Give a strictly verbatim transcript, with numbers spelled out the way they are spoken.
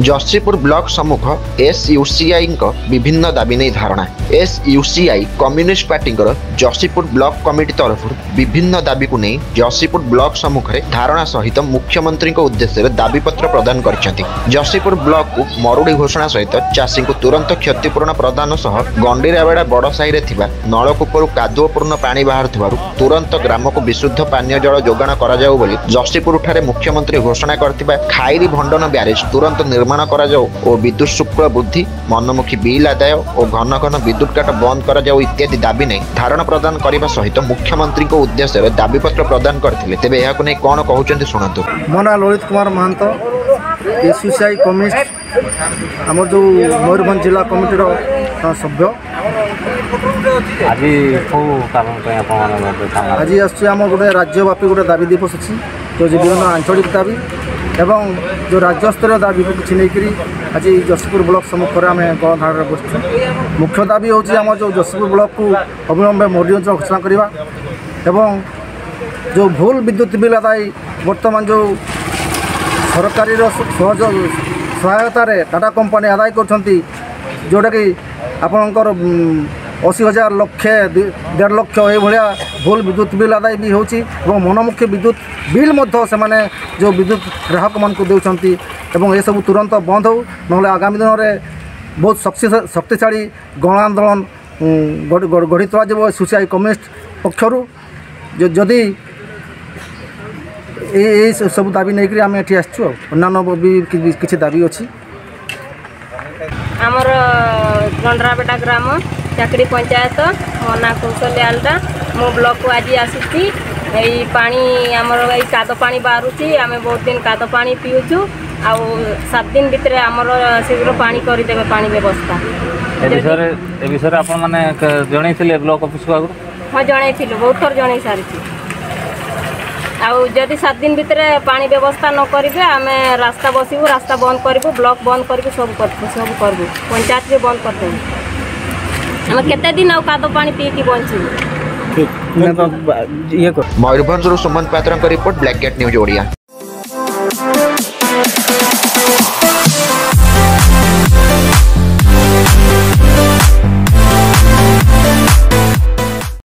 Jashipur block सम्मुख S U C I विभिन्न दाबी नहीं धारणा। S U C I communist party Jashipur block committee तरफ विभिन्न दाबी को नहीं यशीपुर ब्लॉक सम्मुख धारणा सहित मुख्यमंत्री उद्देश्य दाबीपत्र प्रदान करछंती। यशीपुर ब्लॉक को मरुड़ी घोषणा सहित चाषी को तुरंत क्षतिपूरण प्रदान सह गंडीराबेड़ा बड़ साई में नलकूपरू कादुअपूर्ण पानी बाहर तुरंत ग्राम को विशुद्ध पानीय जल जोगाण कराऊ। यशीपुर ठारे मुख्यमंत्री घोषणा करथिबा खाइरी भंडन ब्यारेज तुरंत निर्माण कराऊ और विद्युत शुल्क वृद्धि मनमुखी बिल आदाय और घन घन विद्युत काट बंद कराऊ इत्यादि दाबी नहीं धारणा प्रदान करने सहित मुख्यमंत्री को उद्देश्य दाबीपत्र प्रदान करते। तेज यह कौन कहते शुणु। मो ना Lalit Kumar Mahanta, S U C I communist आम जो मयूरभंज जिला कमिटीर सभ्य। आज आज आम गोटे राज्यव्यापी गोटे दाबी दिवस अच्छी जो विभिन्न आंचलिक दाबी एवं जो राज्य स्तर दाबी को किसी नहीं आज यशीपुर ब्लॉक सम्मुखें आम गणधारण बसु। मुख्य दाबी होम जो यशीपुर ब्लॉक को अविलम्बे मरुड़ी अंचल घोषणा करवा एवं जो भूल विद्युत बिल आदाय बर्तमान जो सरकारी सहायतार टाटा कंपनी आदाय कर जोटा कि आपणकर अशी हजार लक्षे डेढ़ लक्ष यहा भूल विद्युत बिल आदाय भी होची और मनमुखी विद्युत बिल मध्य से माने जो विद्युत ग्राहक मान को देउछंती एवं ये सब तुरंत बंद हो न आगामी दिन में बहुत शक्तिशाली गण आंदोलन गढ़ी तोला S U C I communist पक्षर जदि ये सब दाबी नहीं आम ये आसचु। अन्य भी किसी दाबी अच्छी आमर गंडराबेड़ा ग्राम चाकरी पंचायत मना कौशल्या आलदा मो ब्लॉक को आज आसी पानी आमर ये काद पानी बाहरुची आम बहुत दिन काद पानी पीऊचु आ सात दिन भितर आमर शीघ्र पानी करदेवे पानी व्यवस्था। ए विषय ए विषय आपण माने जणैथिले ब्लॉक ऑफिस को? हां जणैथिलु, बहुत थर जणै सारिची। आ जदि सात दिन भितर पानी व्यवस्था न करिबे आमे रास्ता बसिबु, रास्ता बंद करिबु, ब्लॉक बंद करिबु, सब करबु सब करबु पंचायत रे बंद करबु। Mayurbhanj Suman Patra report black gate news Odia.